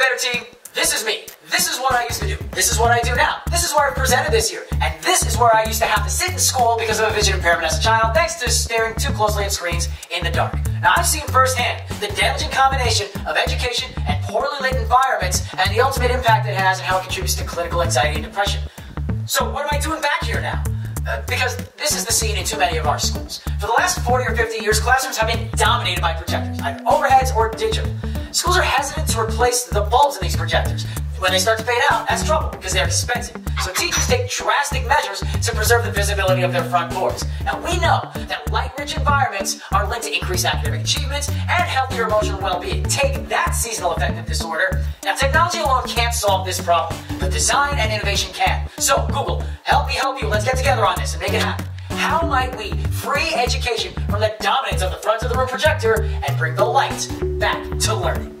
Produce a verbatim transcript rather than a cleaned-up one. Better Team, this is me. This is what I used to do. This is what I do now. This is where I've presented this year. And this is where I used to have to sit in school because of a vision impairment as a child, thanks to staring too closely at screens in the dark. Now, I've seen firsthand the damaging combination of education and poorly lit environments and the ultimate impact it has and how it contributes to clinical anxiety and depression. So what am I doing back here now? Uh, because this is the scene in too many of our schools. For the last forty or fifty years, classrooms have been dominated by projectors, either overheads or digital. Schools are hesitant to replace the bulbs in these projectors. When they start to fade out, that's trouble because they're expensive. So teachers take drastic measures to preserve the visibility of their front doors. Now we know that light-rich environments are linked to increased academic achievements and healthier emotional well-being. Take that seasonal affective disorder. Now technology alone can't solve this problem, but design and innovation can. So Google, help me help you. Let's get together on this and make it happen. How might we free education from the dominance of the front of the room projector and bring the light back to learning?